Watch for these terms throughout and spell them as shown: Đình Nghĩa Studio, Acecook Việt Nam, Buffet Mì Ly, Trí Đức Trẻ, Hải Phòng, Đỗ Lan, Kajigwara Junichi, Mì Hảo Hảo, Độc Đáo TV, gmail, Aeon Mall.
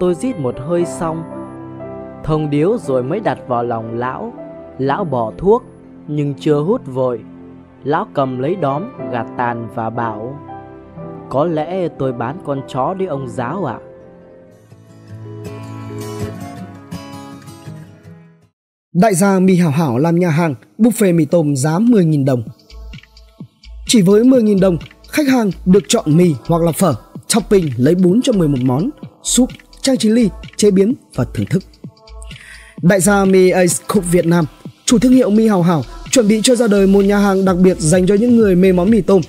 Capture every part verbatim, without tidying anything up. Tôi rít một hơi xong thông điếu rồi mới đặt vào lòng lão. Lão bỏ thuốc nhưng chưa hút vội. Lão cầm lấy đóm gạt tàn và bảo: có lẽ tôi bán con chó đi ông giáo ạ. À? Đại gia Mì Hảo Hảo làm nhà hàng buffet mì tôm giá mười nghìn đồng. Chỉ với mười nghìn đồng, khách hàng được chọn mì hoặc là phở, topping lấy bún cho mười một món, súp, chai chili, chế biến và thưởng thức. Đại gia Mì Acecook Việt Nam, chủ thương hiệu Mì Hảo Hảo, chuẩn bị cho ra đời một nhà hàng đặc biệt dành cho những người mê món mì tôm.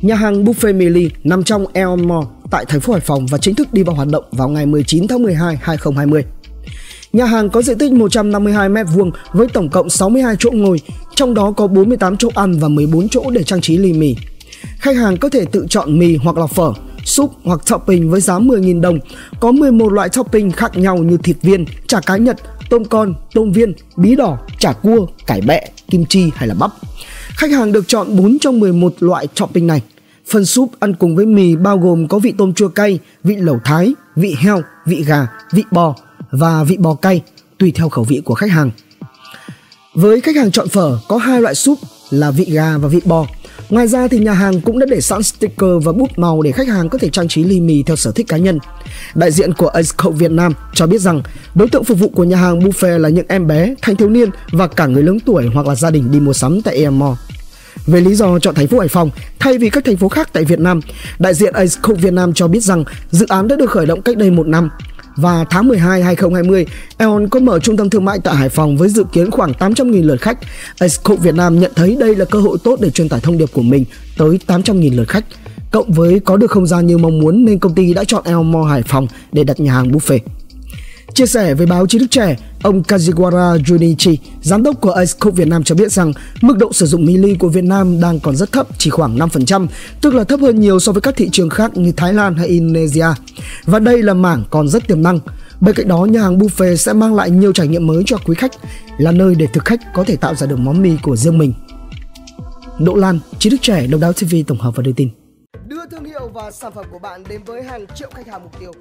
Nhà hàng Buffet Mì Ly nằm trong Aeon Mall tại thành phố Hải Phòng và chính thức đi vào hoạt động vào ngày mười chín tháng mười hai năm hai nghìn không trăm hai mươi. Nhà hàng có diện tích một trăm năm mươi hai mét vuông với tổng cộng sáu mươi hai chỗ ngồi, trong đó có bốn mươi tám chỗ ăn và mười bốn chỗ để trang trí ly mì. Khách hàng có thể tự chọn mì hoặc là phở, súp hoặc topping với giá mười nghìn đồng. Có mười một loại topping khác nhau như thịt viên, chả cá Nhật, tôm con, tôm viên, bí đỏ, chả cua, cải bẹ, kim chi hay là bắp. Khách hàng được chọn bốn trong mười một loại topping này. Phần súp ăn cùng với mì bao gồm có vị tôm chua cay, vị lẩu Thái, vị heo, vị gà, vị bò và vị bò cay tùy theo khẩu vị của khách hàng. Với khách hàng chọn phở có hai loại súp là vị gà và vị bò. Ngoài ra thì nhà hàng cũng đã để sẵn sticker và bút màu để khách hàng có thể trang trí ly mì theo sở thích cá nhân. Đại diện của Acecook Việt Nam cho biết rằng đối tượng phục vụ của nhà hàng buffet là những em bé, thanh thiếu niên và cả người lớn tuổi hoặc là gia đình đi mua sắm tại Aeon Mall. Về lý do chọn thành phố Hải Phòng thay vì các thành phố khác tại Việt Nam, đại diện Acecook Việt Nam cho biết rằng dự án đã được khởi động cách đây một năm. Và tháng mười hai năm hai nghìn không trăm hai mươi, Aeon có mở trung tâm thương mại tại Hải Phòng với dự kiến khoảng tám trăm nghìn lượt khách. Acecook Việt Nam nhận thấy đây là cơ hội tốt để truyền tải thông điệp của mình tới tám trăm nghìn lượt khách. Cộng với có được không gian như mong muốn nên công ty đã chọn Aeon Mall Hải Phòng để đặt nhà hàng buffet. Chia sẻ với báo Trí Đức Trẻ, ông Kajigwara Junichi, giám đốc của Acecook Việt Nam cho biết rằng mức độ sử dụng mì ly của Việt Nam đang còn rất thấp, chỉ khoảng năm phần trăm, tức là thấp hơn nhiều so với các thị trường khác như Thái Lan hay Indonesia. Và đây là mảng còn rất tiềm năng. Bên cạnh đó, nhà hàng buffet sẽ mang lại nhiều trải nghiệm mới cho quý khách, là nơi để thực khách có thể tạo ra được món mì của riêng mình. Đỗ Lan, Trí Đức Trẻ, Độc Đáo ti vi tổng hợp và đưa tin. Đưa thương hiệu và sản phẩm của bạn đến với hàng triệu khách hàng mục tiêu.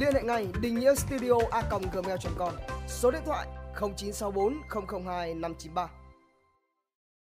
Liên hệ ngay Đình Nghĩa Studio a còng gmail chấm com, số điện thoại không chín sáu bốn không không hai năm chín ba.